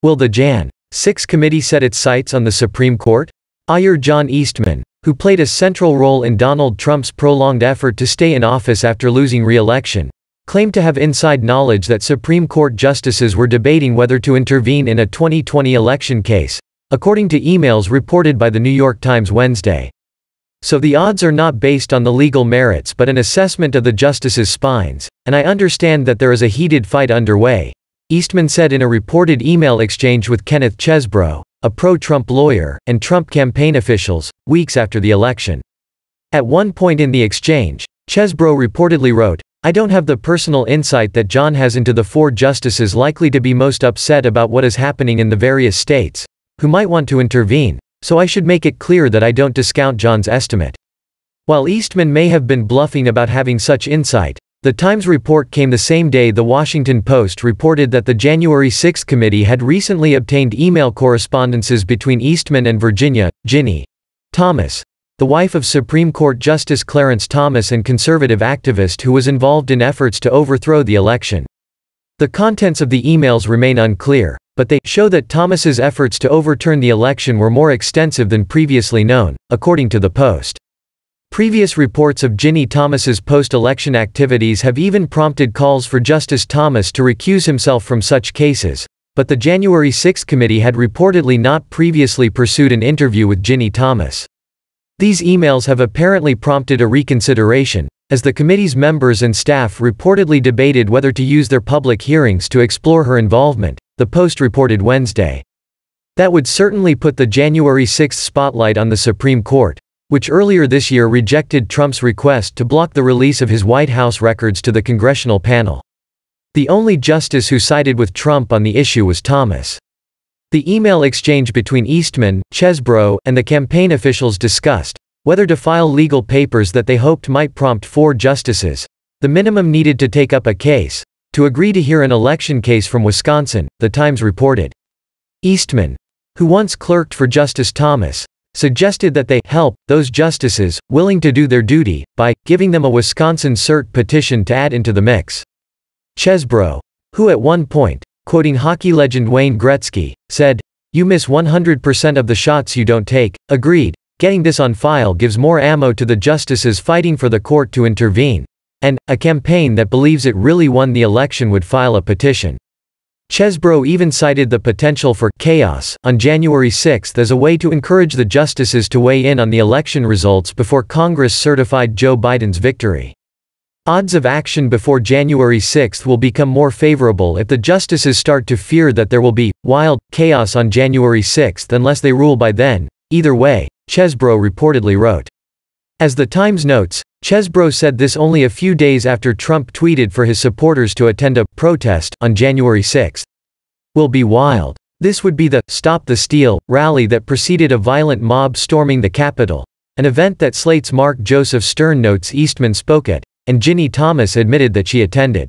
Will the Jan. 6 committee set its sights on the Supreme Court? Lawyer John Eastman, who played a central role in Donald Trump's prolonged effort to stay in office after losing re-election, claimed to have inside knowledge that Supreme Court justices were debating whether to intervene in a 2020 election case, according to emails reported by the New York Times Wednesday. So the odds are not based on the legal merits but an assessment of the justices' spines, and I understand that there is a heated fight underway, Eastman said in a reported email exchange with Kenneth Chesebro, a pro-Trump lawyer, and Trump campaign officials, weeks after the election. At one point in the exchange, Chesebro reportedly wrote, "I don't have the personal insight that John has into the four justices likely to be most upset about what is happening in the various states, who might want to intervene, so I should make it clear that I don't discount John's estimate." While Eastman may have been bluffing about having such insight, the Times report came the same day the Washington Post reported that the January 6 committee had recently obtained email correspondences between Eastman and Virginia, Ginni Thomas, the wife of Supreme Court Justice Clarence Thomas and conservative activist who was involved in efforts to overthrow the election. The contents of the emails remain unclear, but they show that Thomas's efforts to overturn the election were more extensive than previously known, according to the Post. Previous reports of Ginni Thomas's post-election activities have even prompted calls for Justice Thomas to recuse himself from such cases, but the January 6 committee had reportedly not previously pursued an interview with Ginni Thomas. These emails have apparently prompted a reconsideration, as the committee's members and staff reportedly debated whether to use their public hearings to explore her involvement, the Post reported Wednesday. That would certainly put the January 6 spotlight on the Supreme Court, which earlier this year rejected Trump's request to block the release of his White House records to the congressional panel. The only justice who sided with Trump on the issue was Thomas. The email exchange between Eastman, Chesebro, and the campaign officials discussed whether to file legal papers that they hoped might prompt four justices, the minimum needed to take up a case, to agree to hear an election case from Wisconsin, the Times reported. Eastman, who once clerked for Justice Thomas, suggested that they help those justices willing to do their duty by giving them a Wisconsin cert petition to add into the mix. Chesebro, who at one point, quoting hockey legend Wayne Gretzky, said, "You miss 100% of the shots you don't take," agreed, "Getting this on file gives more ammo to the justices fighting for the court to intervene, and a campaign that believes it really won the election would file a petition." Chesebro even cited the potential for chaos on January 6 as a way to encourage the justices to weigh in on the election results before Congress certified Joe Biden's victory. Odds of action before January 6 will become more favorable if the justices start to fear that there will be wild chaos on January 6 unless they rule by then, either way, Chesebro reportedly wrote. As the Times notes, Chesebro said this only a few days after Trump tweeted for his supporters to attend a protest on January 6. "Will be wild." This would be the "Stop the Steal" rally that preceded a violent mob storming the Capitol, an event that Slate's Mark Joseph Stern notes Eastman spoke at, and Ginni Thomas admitted that she attended.